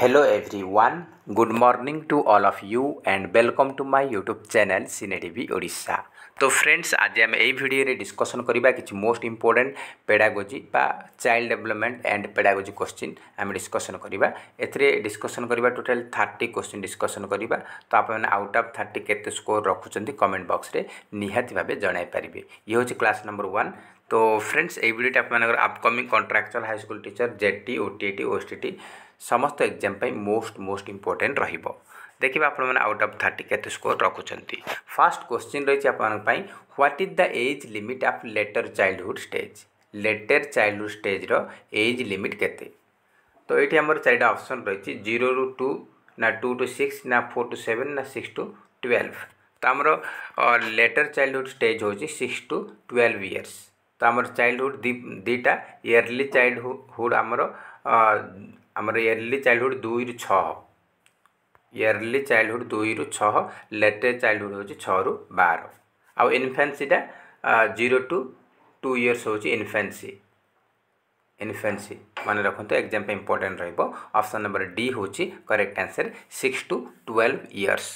Hello everyone, good morning to all of you and welcome to my YouTube channel cine TV Odisha. तो friends, आज आम ए video रे discussion करबा किछि most important pedagogy बा child development and pedagogy question आम discussion करबा। एथरे डिस्कशन करबा टोटल 30 क्वेश्चन डिस्कशन करबा। तो आप माने आउट ऑफ 30 केते स्कोर रखुचंती कमेंट बॉक्स रे निहाती भाबे जणाई परिबे। ये होछि क्लास नंबर 1। तो फ्रेंड्स, ए वीडियो आप माने upcoming contractual high school teacher JT OTT OSTT समस्त एग्जाम पे मोस्ट इंपोर्टेंट रहिबो। देखिबा आपण माने आउट ऑफ 30 केते स्कोर रखुचंती। फर्स्ट क्वेश्चन रहिछि आपण पई, what is the age limit of later childhood stage? Later childhood stage रो एज लिमिट केते? तो एठी हमर चारटा ऑप्शन रहिछि 0 रु 2 ना 2 टू 6 ना 4 टू 7 ना 6 टू 12। तो हमर लेटर चाइल्डहुड स्टेज होछि 6 टू 12 इयर्स। तो हमर चाइल्डहुड दीटा इयरली चाइल्डहुड हमर इयरली चाइल्डहुड 2 रु 6, इयरली चाइल्डहुड 2 रु 6, लेटर चाइल्डहुड हो 6 रु 12। आउ इनफेन्सीटा 0 टू 2 इयर्स हो इनफेन्सी। इनफेन्सी माने रखते एग्जाम पे इंपोर्टेंट रहिबो। ऑप्शन नंबर डी हो correct answer 6 to 12 years.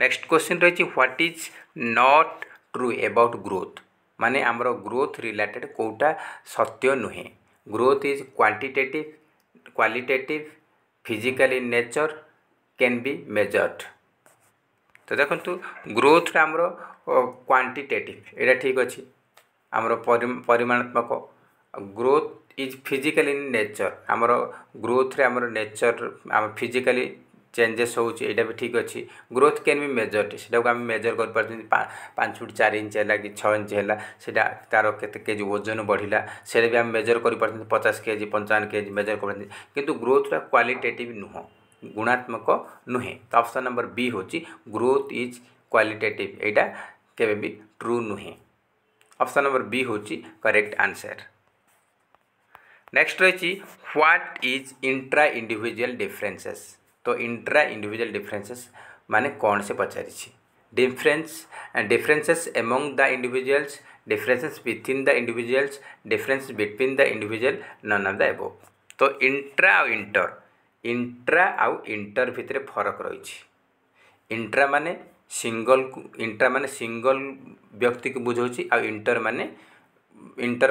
Next question रही what is not true about growth? माने हमर ग्रोथ रिलेटेड कोटा सत्य नुहे। Growth is quantitative, qualitative, physical in nature, can be measured. तो देखो ग्रोथ आमर क्वांटिटेटिव एटा ठीक अच्छे आमर परिमाणात्मक। Growth is physical in nature, आमर ग्रोथ रे आमर नेचर आम फिजिकली चेंजेस होउची एटा भी ठीक अच्छे। ग्रोथ कैन बी मेजर्ड सेटा को आम मेजर कर पाछन 5 फुट 4 इंच हैला कि 6 इंच हैला, सेटा तार केते केजी वजन बढ़िला सेटा भी आम मेजर कर पाछन 50 केजी 55 केजी मेजर कर पाछन। किंतु ग्रोथ रा क्वालिटेटिव नुह, गुणात्मक नुहे। तो ऑप्शन नंबर बी होची ग्रोथ इज क्वालिटेटिव, एटा केबे भी ट्रू नुहे। ऑप्शन नंबर बी होची करेक्ट आंसर। नेक्स्ट रहिची what is intra individual differences? तो इंट्रा इंडिविजुअल डिफरेंसेस माने कौन से पचारिछि? Differences among the individuals, differences within the individuals, difference between the individual, none of the above. तो intra आउ inter भितरे फरक रहिछि। इंट्रा माने सिंगल व्यक्ति को बुझौछि, आ इंटर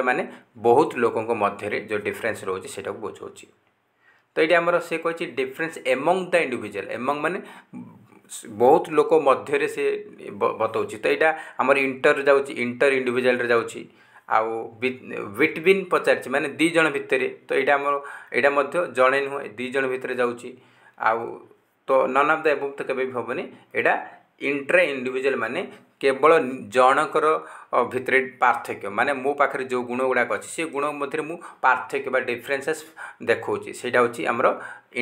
माने बहुत लोगों को मध्य रे जो डिफरेंस रहउछि सेटा को बुझौछि। तो ये आमर से कही difference among the individual, among माने बहुत लोक मध्य से बताऊँच। तो यहाँ आमर इंटर जाऊँच, इंटर इंडिविजुअल जाऊँगी आउ विटविन पचार माने दीज भितर। तो यहाँ जड़े नुह दीज भितर जाऊँगी आउ। तो नन ऑफ द एबव तो केबे भी होबनी। एटा इंट्रा इंडिविजुअल माने केवल जनकर भितर पार्थक्य, माने मो पाखे जो गुण गुड़ाक अच्छे से गुण मध्य मु पार्थक्य बा डिफरेंसेस देखौची, सेटा होची हमरो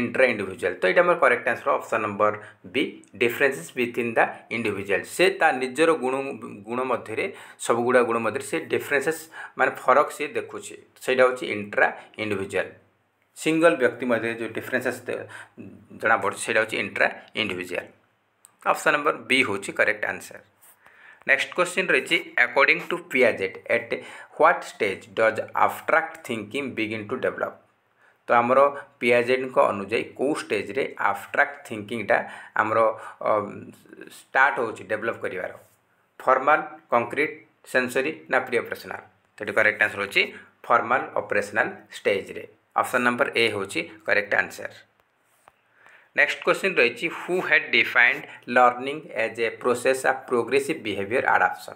इंट्रा इंडिविजुअल। तो यहाँ correct answer option number B differences within the individual. से ता निजर गुण मध्य सबगुड़ा गुण मध्य से डिफरेंसेस माने फरक से देखुचे, सेटा होची इंट्रा इंडिविजुअल। सिंगल व्यक्ति मध्य जो डिफरेंसेस जना पड़े सेटा होची intra individual. Option number B होची करेक्ट आंसर। नेक्स्ट क्वेश्चन रही according to Piaget at what stage does abstract thinking begin to develop? तो आमर पियाजेट को अनुजाई को स्टेज रे एब्स्ट्रैक्ट थिंकिंग टा आमर स्टार्ट होची डेवलप करिवारो? फॉर्मल, कंक्रीट, सेंसरी ना प्री ऑपरेशनल? तो ये करेक्ट आंसर होची फॉर्मल ऑपरेशनल स्टेज रे। ऑप्शन नंबर ए होची करेक्ट आंसर। नेक्स्ट क्वेश्चन रही who had defined learning as a process of progressive behaviour adoption?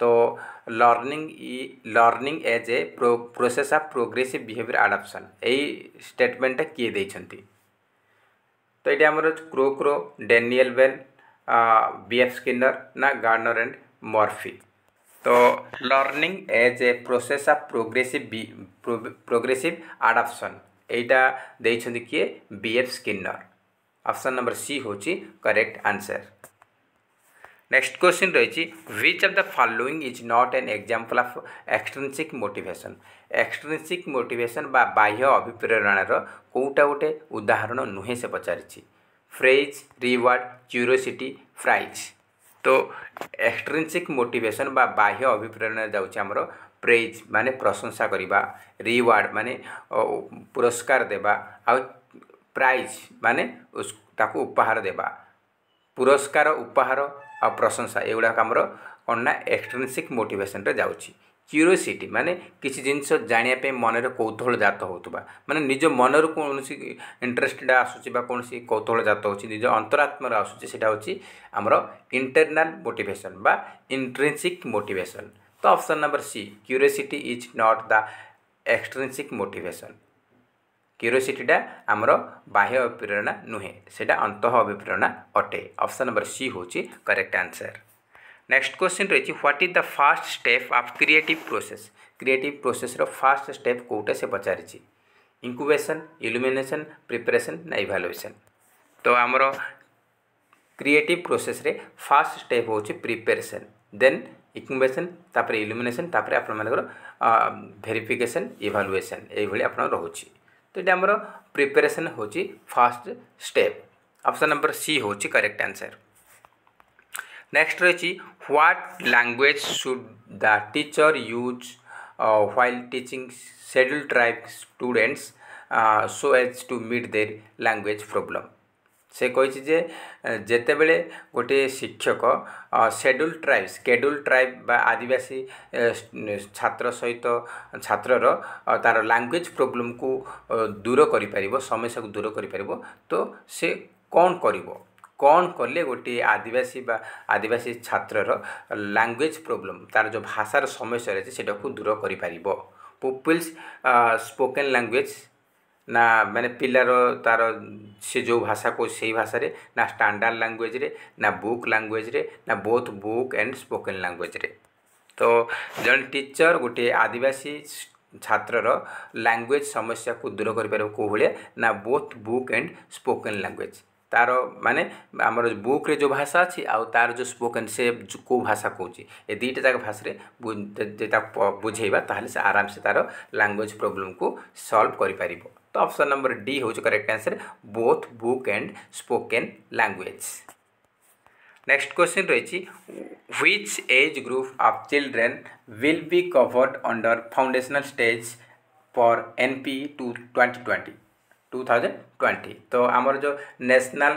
तो learning as a process of progressive behaviour adoption यही स्टेटमेंटा किए देइछंती? तो ये आमर Crow, Daniel Bell, BF Skinner ना गार्डनर एंड मर्फी? तो learning as a process of progressive adoption एटा देइछंती किए? BF Skinner. Option number C होची करेक्ट आंसर। नेक्स्ट क्वेश्चन रही which of the following is not an example of extrinsic motivation? Extrinsic motivation बा बाह्य अभिप्रेरणार कोटा गोटे उदाहरण नुहे से पचारिछि? Praise, reward, curiosity, prize? तो एक्सट्रिंसिक मोटिवेशन बा बाह्य अभिप्रेरणा जाउछि हमरो प्रेज माने प्रशंसा करिबा, रिवार्ड माने पुरस्कार देबा, आ प्राइज माने उसको उपहार देवा पुरस्कार उपहार आ प्रशंसा एगुड़ाक आमर अन्ना एक्सट्रिनसिक मोटिवेशन रे जाउछि। क्यूरीयोसीटी माने किसी जिनस जानापे मन कौतूहल जात होतबा माने निज मन रु कौन इंटरेस्ट आसूसी कौन कौतूहल जात हो निज अंतरात्मर आसूसी आमर इंटरनल मोटिवेशन बा इंट्रिनसिक मोटिवेशन। तो option number C curiosity is not the extrinsic motivation. क्यूरीयोसीटीटा आमर बाह्य अभिप्रेरणा नुहे सेटा अंत अभिप्रेरणा अटे। ऑप्शन नंबर सी होची करेक्ट आंसर। नेक्स्ट क्वेश्चन रही what is the first step of creative process. Creative process रो फास्ट स्टेप कोटा से पचारिची इंक्यूबेशन इल्यूमिनेशन प्रिपरेशन ना इवालुएशन। तो आमर क्रिएटिव प्रोसेस रे फास्ट स्टेप होची प्रिपरेशन देन इंक्यूबेशन तापर इल्यूमिनेशन तापर आपण मानकर वेरिफिकेशन इवालुएशन एई भली आपण रहूची। तो ये आमर प्रिपरेशन होची first step. Option number C होची करेक्ट आंसर। नेक्स्ट रही what language should the teacher use while teaching scheduled tribe students so as to meet their language problem. से कही जे जेते बेले गोटे शिक्षक शेड्यूल ट्राइब बा आदिवासी छात्र सहित छात्रर तार लैंग्वेज प्रॉब्लम को दूर कर समस्या को दूर कर तो से कौन कले गोटे आदिवासी बा आदिवासी छात्रर लैंग्वेज प्रॉब्लम तार जो भाषार समस्या रही से दूर कर पीपल्स स्पोकन लैंग्वेज ना मैंने पिलार तार से जो भाषा को सही भाषा रे ना स्टैंडर्ड लैंग्वेज रे ना बुक लैंग्वेज रे ना both book and spoken language रे। तो जन टीचर गोटे आदिवासी छात्रर लैंग्वेज समस्या को दूर कर कोले ना both book and spoken language तार माने आमर बुक रे जो भाषा अच्छी आउ तार जो स्पोकन से को भाषा कहूँ ये दुईटा जाक भाषा रे बुझेबा ताहले से आराम से तार लैंग्वेज प्रॉब्लम को सॉल्व कर पारिबो। तो ऑप्शन नंबर डी हो correct answer both book and spoken language. Next question रही which age group of children will be covered under foundational stage for NP 2020। तो आमर जो नेशनल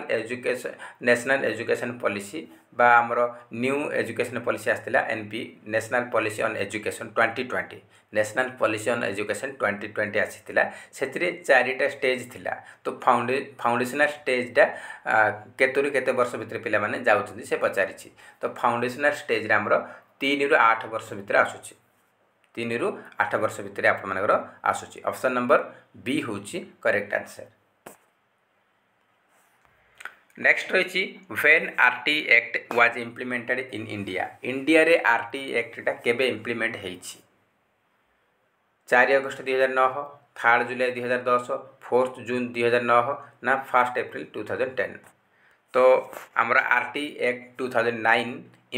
एजुकेशन पॉलिसी बा आमर न्यू एजुकेशन पॉलिसी आसला NP national policy on education 2020 national policy on education 2020 आसीला से चारिटा स्टेज थिला। तो फाउंडेशनल स्टेजटा केतुरी केते वर्ष भितर पिला माने जाउछथि से पचारिछि। तो फाउंडेशनल स्टेज रे आमर 3 रु 8 वर्ष भितर आसुछि 3 रु 8 वर्ष भितर आप आसूँ। ऑप्शन नंबर बी हो करेक्ट आंसर। नेक्स्ट रही when RTE act was implemented in India. India रे आरटीई एक्ट केबे इम्प्लीमेंट होईछि 4 अगस्त 2009 3 जुलाई 2010 4 जून 2009 ना 1 अप्रैल 2010। तो आमर आरटीई एक्ट 2009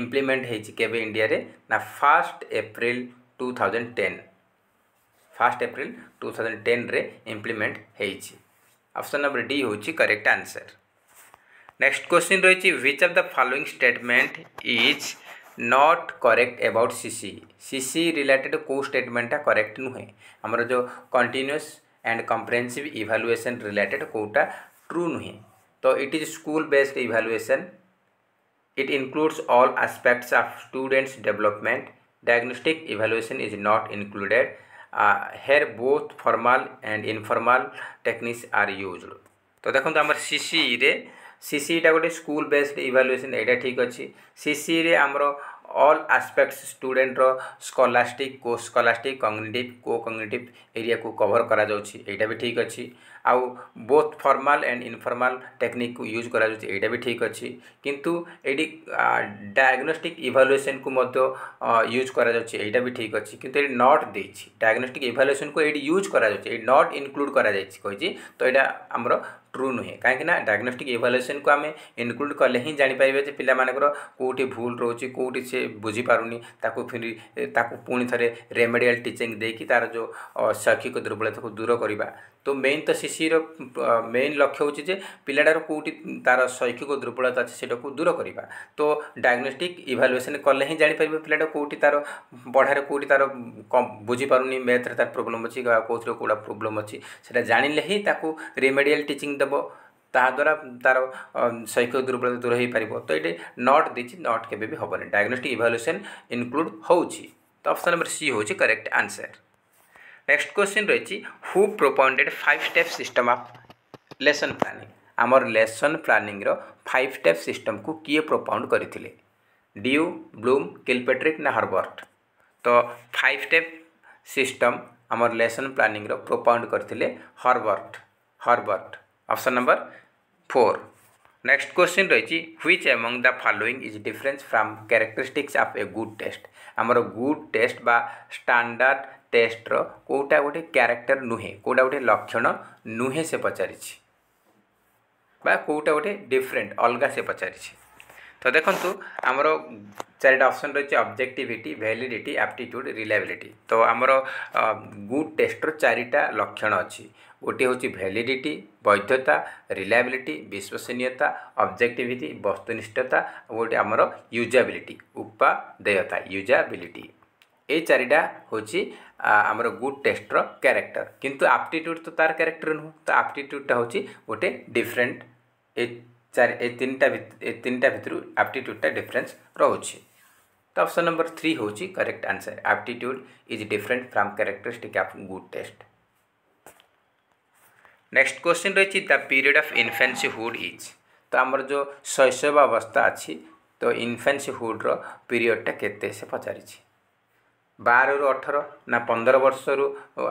इम्प्लीमेंट होईछि केबे इंडिया रे ना 1 अप्रैल 2010 रे इम्प्लीमेंट होईछि। ऑप्शन नंबर डी हो करेक्ट आंसर। नेक्स्ट क्वेश्चन रही which of the following statement is not correct about CC. CC related को स्टेटमेंटा करेक्ट नुहे हमरो जो continuous and comprehensive evaluation related कोटा ट्रू नुहे। तो it is school based evaluation it includes all aspects of students development diagnostic evaluation is not included here both formal and informal techniques are used। तो देखो आम CC रे CC टा गोटे school based इवालुएसन एटा ठीक अच्छे। सीसी रे आमर ऑल आस्पेक्ट्स स्टूडेंट रो स्कॉलास्टिक को स्कॉलास्टिक कॉग्निटिव एरिया को कवर करा जाउछि एटा भी ठीक अच्छी। आउ both formal and informal technique को यूज करा जाउछि एटा भी ठीक अच्छी किंतु एडी डायग्नोस्टिक इवैल्यूएशन को मध्य यूज करा जाउछि एटा भी ठीक अच्छी किंतु एडी नॉट देछि डायग्नोस्टिक इवैल्यूएशन को एडी यूज करा जाउछि एडी नॉट इंक्लूड करा जाइछि कहिछि। तो एटा हमरो ट्रू नुहे कहीं डायग्नोस्टिक इवैल्यूएशन को आम इनक्लूड कले ही जापर जे पिला मानकर कोठी भूल रोची कोठी से बुझी पारुनी ताको फिर ताको पुणी थरे रेमेडियल टीचिंग देकी तार जो शैक्षिक दुर्बलता को दूर करवा। तो मेन तो सीसी मेन लक्ष्य हो पाटार कौटी तार शैक्षिक दुर्बलता अच्छे से दूर करवा। तो डायग्नोस्टिक इभालुएसन कले ही जापर पाटा कौटी तार पढ़ार कौटी तार बुझीपार मैथ्रे तार प्रोब्लेम अच्छी कौन कौड़ा प्रोब्लेम अच्छी से जाने ही रेमेडियल टीचिंग देव ताद्वारा तार शैक्षिक दुर्बलता दूर हो पार। तो ये नट दे नट के हेनी डायग्नोस्टिक इभालुएसन इनक्लूड हो। तो ऑप्शन नंबर सी हो करेक्ट आंसर। नेक्स्ट क्वेश्चन रही who propounded 5 step system of lesson planning. आमर लेसन प्लानिंग रो 5 स्टेप सिस्टम को किए प्रोपाउंड करथिले ड्यू ब्लूम किलपैट्रिक ना हर्बर्ट। तो 5 स्टेप सिस्टम आमर लेसन प्लानिंग रो प्रोपाउंड करथिले Herbart option number 4। Next question रही which among the following is difference from characteristics of a good test. आमर गुड टेस्ट बा स्टैंडर्ड टेस्ट रो कोटा गोटे क्यारेक्टर नुहे कोटा गोटे लक्षण नुहे से पचारिछि बा कोटा गोटे डिफरेंट अलग से पचारिछि। तो देखंतु आमरो 4टा ऑप्शन रही ऑब्जेक्टिविटी वैलिडिटी एप्टीट्यूड रिलायबिलिटी। तो आमरो गुड टेस्ट रो 4टा लक्षण अछि गोटे होछि वैलिडिटी वैधता रिलायबिलिटी विश्वसनीयता ऑब्जेक्टिविटी वस्तुनिष्ठता गोटे आमरो यूजेबिलिटी उपादेयता यूजेबिलिटी। ये 4टा होछि आमर गुड टेस्ट रो कैरेक्टर किंतु एप्टीट्यूड तो तार कैरेक्टर नु। तो एप्टीट्यूड होछि गोटे डिफरेंट ए 3टा भितरु एप्टीट्यूड ता डिफरेंस रहउछि। तो ऑप्शन नंबर 3 होछि correct answer aptitude is different from characteristic of good test. Next question रही the period of infancyhood is. तो आमर जो शैशव अवस्था अछि तो इन्फेंसीहुड रो पीरियड ता केते से पचारिछि 12 रु 18 ना 15 वर्ष रु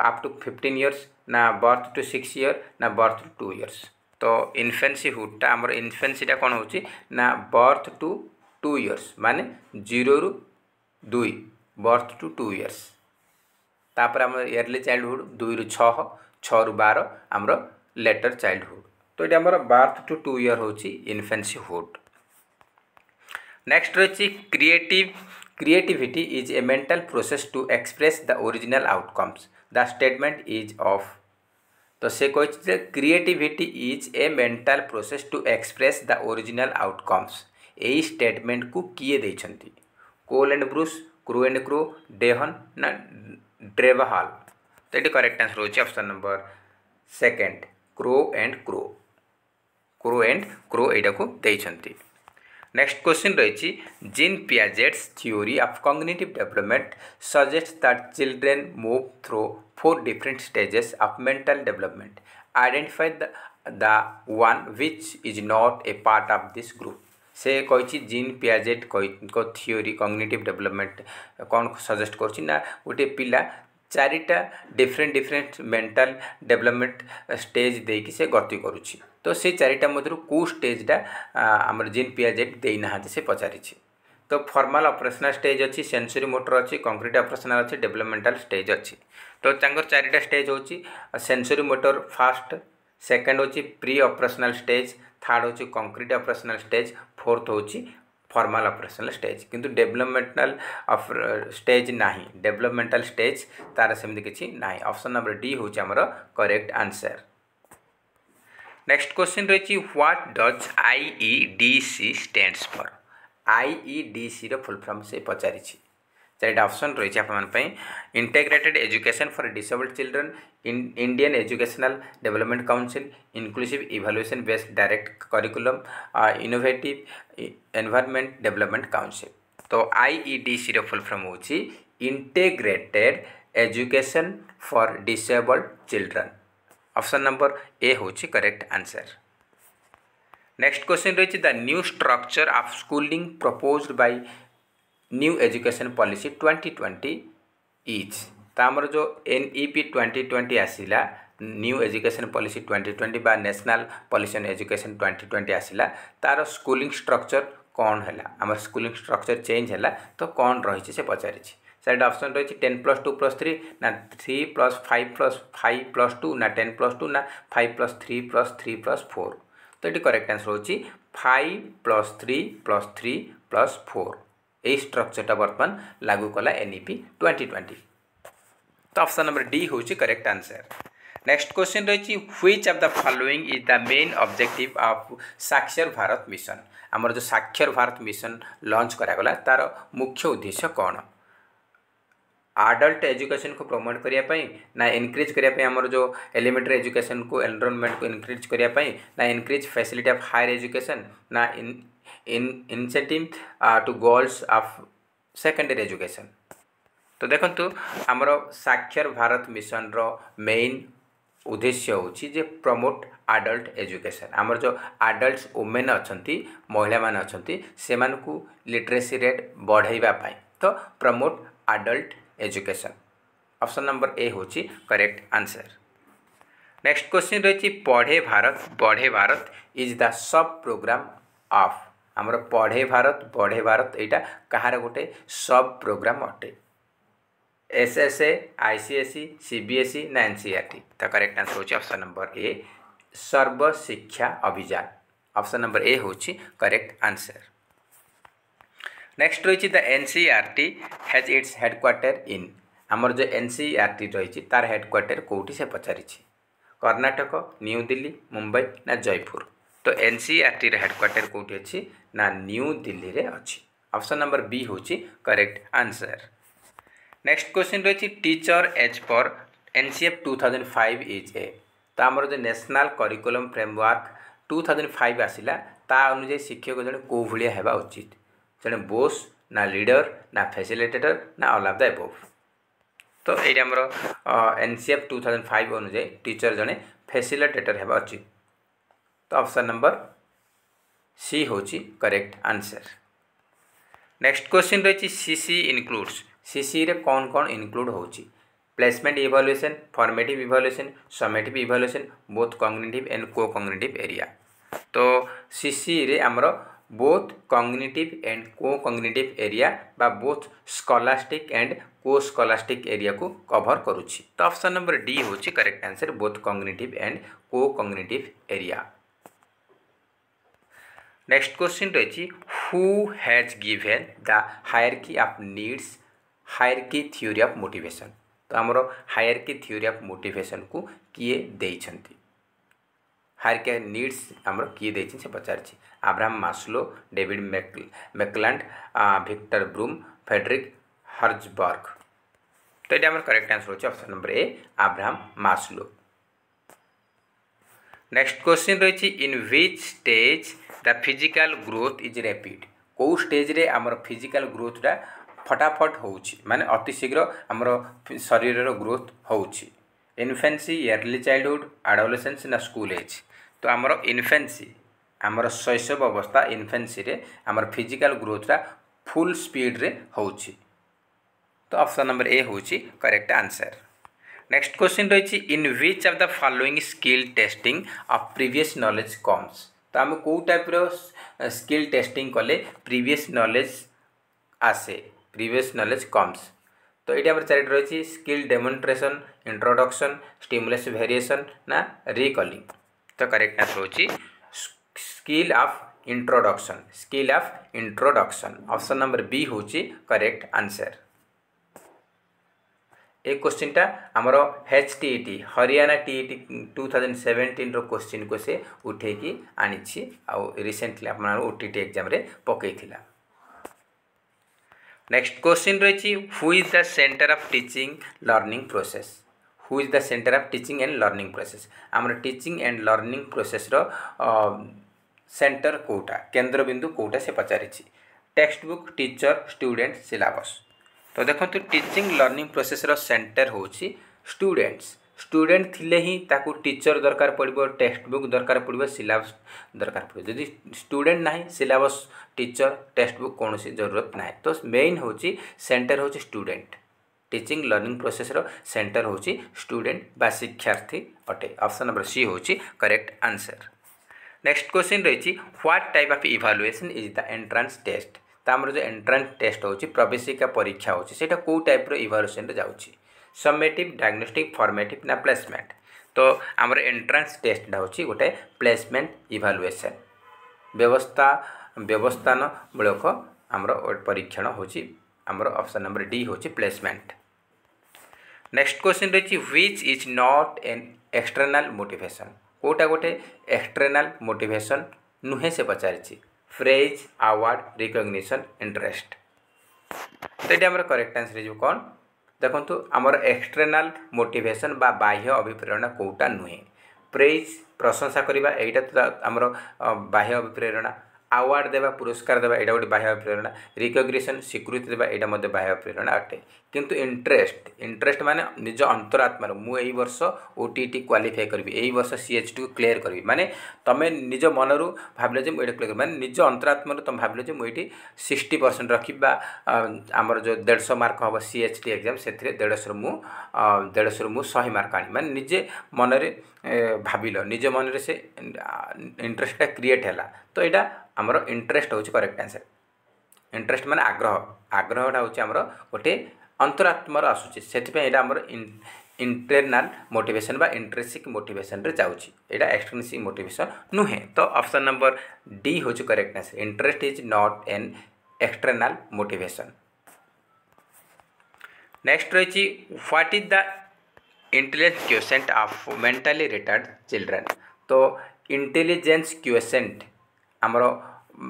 अप टू 15 इयर्स ना बर्थ टू 6 इयर ना बर्थ टू 2 इयर्स। तो इन्फेंसीहुडटा आमर इन्फेंसीटा कौन होची ना बर्थ टू 2 इयर्स माने 0 रु 2 बर्थ टू 2 इयर्स। तापर आमर अर्ली चाइल्डहुड 2 रु 6 6 रु 12 आमर लेटर चाइल्डहुड। तो ये आमर बर्थ टू 2 इयर होची इन्फेंसीहुड। नेक्स्ट रही creativity is a mental process to express the original outcomes the statement is of. तो से कही creativity is a mental process to express the original outcomes यही statement को किए देइछंती Cole and Bruce Crow and Crow Dehn ना Drevdahl. तो ये करेक्ट आंसर होची option number 2 Crow and Crow एटा को देइछंती। नेक्स्ट क्वेश्चन रही Jean Piaget's theory of cognitive development suggest that children move through 4 different stages of mental development identify the one which is not a part of this group. से कही Jean Piaget को theory cognitive development कौन suggest कर गोटे पिला 4टा different mental development stage देकी से गति करुच्ची। तो से 4टा मध्य कौ स्टेजा आमर जीन पियाजेट देना से पचारिछि। तो फॉर्मल ऑपरेशनल स्टेज अच्छी सेंसरी मोटर अच्छी कंक्रीट ऑपरेशनल अच्छी डेवलपमेंटल स्टेज अच्छी। तो 4टा स्टेज होची सेंसरी मोटर फास्ट सेकेंड होची प्री ऑपरेशनल स्टेज थर्ड होची कंक्रीट ऑपरेशनल स्टेज फोर्थ होची फॉर्मल ऑपरेशनल स्टेज किंतु डेवलपमेंटल स्टेज नाही डेवलपमेंटल स्टेज तार सेमि किछि नाही। ऑप्शन नंबर डी होची हमरो करेक्ट आंसर। नेक्स्ट क्वेश्चन रही what does IEDC stands for. IEDC रो फुल फॉर्म से पचारिछि 4टा ऑप्शन रही आपण integrated education for disabled children Indian educational development council inclusive evaluation based direct curriculum innovative environment development council. तो IEDC रो full form होची integrated education for disabled children option number A होची correct answer. Next question रही the new structure of schooling proposed by new education policy 2020 is. तो आमर जो NEP 2020 आसला new education policy 2020 बा नेशनल पॉलिसी ऑन एजुकेशन 2020 आसला तार schooling structure कौन है आमर स्कूलिंग स्ट्रक्चर चेंज है तो कौन रही से पचारिछि 4टा ऑप्शन रही 10+2+3 ना 3+5+5+2 ना 10+2 ना 5+3+3+4। तो ये करेक्ट आंसर होची 5+3+3+4 यही स्ट्रक्चरटा बर्तमान लागू कला NEP 2020। तो ऑप्शन नंबर डी होची करेक्ट आंसर। नेक्स्ट क्वेश्चन रही which of the following is the main objective of साक्षर भारत मिशन। आमर जो साक्षर भारत मिशन लॉन्च करागला तार मुख्य उद्देश्य कौन? आडल्ट एजुकेशन को प्रमोट करने ना इनक्रीज करने आमर जो एलिमेंट्री एजुकेशन को एनरोलमेंट को इनक्रीज करने ना increase facility of higher education ना incentive to goals of secondary education. तो देखंतु आमर साक्षर भारत मिशन रो मेन उद्देश्य होची जे प्रमोट आडल्ट एजुकेशन। आमर जो आडल्ट वुमेन अच्छी महिला मान अच्छी से मानू लिटरेसी रेट बढ़ाइबा पाई तो promote adult education option number A होची करेक्ट आंसर। नेक्स्ट क्वेश्चन रही Padhe Bharat is the sub programme of. आमर पढ़े भारत एटा कहार गोटे सब प्रोग्राम अटे एसएसए आईसीएसई सीबीएसई ना एनसीईआरटी। तो करेक्ट आंसर होची option number A Sarva Shiksha Abhiyan. Option number A होची करेक्ट आंसर। नेक्स्ट रही the NCERT has its headquarter in. आमर जो एनसीईआरटी रही तार हेडक्वार्टर कौटी से पचारि कर्णाटक न्यू दिल्ली मुंबई ना जयपुर। तो एनसीईआरटी हेडक्वार्टर कौटी अच्छी ना न्यू दिल्ली रे अच्छी। ऑप्शन नंबर बी होची करेक्ट आंसर। नेक्स्ट क्वेश्चन रही teacher as per NCF 2005 is a. तो आमर जो नेशनल करिकुलम फ्रेमवर्क 2005 आसला ता अनुजाई शिक्षक जन को भलिया हेबा उचित जन बोस ना लीडर ना फैसिलिटेटर ना ऑल ऑफ द अबव। तो ये आमर एनसीएफ 2005 अनुजाई टीचर जने फैसिलिटेटर हेबा उचित। तो ऑप्शन नंबर सी होची करेक्ट आंसर। नेक्स्ट क्वेश्चन रही सीसी इनक्लूड्स। सीसी रे कौन कौन इनक्लूड होची? Placement evaluation formative evaluation summative evaluation both cognitive and को कॉग्निटिव एरिया। तो सीसी रे हमरो बोथ कॉग्निटिव एंड को कॉग्निटिव एरिया बा बोथ स्कॉलास्टिक एंड को स्कॉलास्टिक एरिया को कवर करूची। तो ऑप्शन नंबर डी होची correct answer both cognitive and को कॉग्निटिव एरिया। नेक्स्ट क्वेश्चन रही who has given the hierarchy of needs hierarchy theory of motivation. तो आमर हायरार्की थ्योरी ऑफ मोटिवेशन को किए देइछंती हायरार्की नीड्स आमर किए देइछन से पचारछि Abraham Maslow David McClelland Victor Vroom Frederick Herzberg. तो ये आमर करेक्ट आंसर होछि option number A Abraham Maslow. Next question रही in which stage the physical growth is rapid. को स्टेज रे आमर फिजिकल ग्रोथ रा फटाफट होउछि माने अति शीघ्र हमरो शरीर रो ग्रोथ होउछि। इन्फेंसी इयरली चाइल्डहुड एडोलेसेंस ना स्कूल एज। तो हमरो इन्फेंसी हमरो शैशव अवस्था इन्फेंसी रे हमर फिजिकल ग्रोथ रा फुल स्पीड रे होउछि। तो ऑप्शन नंबर ए होउछि करेक्ट आंसर। नेक्स्ट क्वेश्चन रही in which of the following skill testing of previous knowledge comes. तो हम को टाइप रो स्किल टेस्टिंग कले प्रीवियस नॉलेज आसे प्रीवियस नॉलेज कम्स। तो ये आम चार रही skill demonstration introduction stimulus variation ना रिकॉलिंग। तो करेक्ट आंसर होची skill of introduction option number B होची करेक्ट आंसर। ये क्वेश्चनटा आमर HTET हरियाणा TET 2017 रो क्वेश्चन को से उठेकी आनी रिसेंटली आपमन OTET एग्जाम रे पकेइथिला। नेक्स्ट क्वेश्चन रही who is the centre of teaching learning process. Who is the centre of teaching and learning process. आमर टीचिंग एंड लर्निंग प्रोसेस रो सेंटर कोटा केंद्र बिंदु कोटा से पचारि text book teacher student syllabus. तो देखो टीचिंग लर्निंग प्रोसेस रो सेंटर होची स्टूडेंट्स। स्टूडेंट थिले ही ताकू टीचर दरकार पड़ो टेक्स्ट बुक दरकार पड़ो सिलेबस दरकार पड़ो। जदि स्टूडेंट ना सिलेबस टीचर टेक्स्ट बुक कौन सी जरूरत ना। तो मेन होची सेंटर होची स्टूडेंट। टीचिंग लर्निंग प्रोसेस रो सेंटर होची स्टूडेंट बा शिक्षार्थी अटे। ऑप्शन नंबर सी होची करेक्ट आंसर। नेक्स्ट क्वेश्चन रही what type of evaluation is the entrance test. तो आमर जो एंट्रेंस टेस्ट होची प्रवेशिका परीक्षा होची सेटा को टाइप रो इवैल्यूएशन जाउची समेटिव डायग्नोस्टिक फॉर्मेटिव ना प्लेसमेंट। तो आमर एंट्रेंस टेस्ट होची गोटे प्लेसमेंट इवैल्यूएशन व्यवस्थान मूलक आमर परीक्षण होची आमर ऑप्शन नंबर डी होची प्लेसमेंट। नेक्स्ट क्वेश्चन रही which is not an external motivation कोटा गोटे एक्सटर्नल मोटिवेशन नुहे से पचारि फ्रेज अवार्ड रिकग्निशन इंटरेस्ट तो ये आम करेक्ट आंसर हो कौन देखो आमर एक्सटर्नल मोटिवेशन बा बाह्य अभिप्रेरणा कोटा नुहे फ्रेज प्रशंसा करवा यहीटा आमर बाह्य अभिप्रेरणा अवार्ड देवा पुरस्कार देवा एटा गोटे बाह्य प्रेरणा रिकग्निशन स्वीकृति देवा एटा मध्य बाह्य प्रेरणा अटे किंतु इंटरेस्ट इंटरेस्ट माने निज अंतरात्मार मु एई वर्ष ओटीटी क्वालिफाई करबी एई वर्ष सीएचटी को क्लियर करबी माने तमे निज मनरू भाबिले जे मु एटा क्लियर माने निज अंतरात्मार तमे भाबिले जे मु एटी 60% रखिबा हमर जो 150 मार्क होबो सीएचटी एग्जाम सेथिरे 150 रु 100 मार्क आनी माने निजे मनरे भाबिलो निज मनरे से इंटरेस्ट क्रिएट हैला तो एटा आमर इंटरेस्ट होची करेक्ट आंसर इंटरेस्ट माने आग्रह आग्रहटा होची आमर गोटे अंतरात्मार आसूची सेथिपे एटा आमर इंटरनल मोटिवेशन बा इंट्रिंसिक मोटिवेशन रे जाउची एटा एक्सट्रिंसिक मोटिवेशन नुहे तो ऑप्शन नंबर डी होची correct answer interest is not an external motivation. Next रही what is the intelligence quotient of mentally retard children तो इंटेलिजेंस क्वोशेंट आमर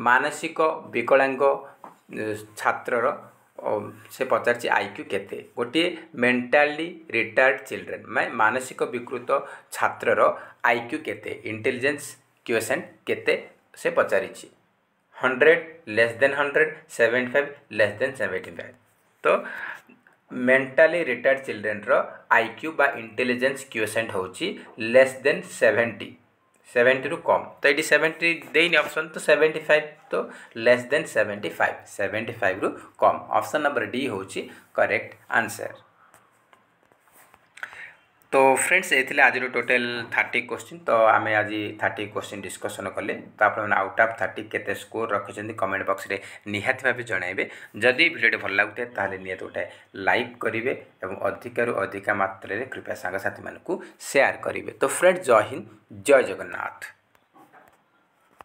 मानसिक विकलांग छात्र से पचार आईक्यू केते गोटे मेंटाली रिटायर्ड चिल्ड्रेन मैं मानसिक विकृत छात्र आईक्यू केते इंटेलिजेंस क्वेश्चन केते से पचार 100 <100 75 <75 तो मेंटाली रिटायर्ड चिल्ड्रेन रो आईक्यू बा इंटेलिजेंस क्वेश्चन होची <70 रु कम तो ये 70 देनी ऑप्शन तो 75 तो <75 रु कम ऑप्शन नंबर डी होची करेक्ट आंसर। तो फ्रेंड्स ये आज टोटल 30 क्वेश्चन तो आम आज 30 क्वेश्चन डिस्कसन कले तो आउट ऑफ 30 केते स्कोर रखिंट कमेंट बक्स में निहाती भाव जनइबे जदि भिडियो भल लगुता है ताहले नियत गोटे लाइक करेंगे और अधिकरू अधिक मात्रा कृपया सांगसाथी मानू शेयर करेंगे। तो फ्रेंड्स जय हिंद जय जगन्नाथ।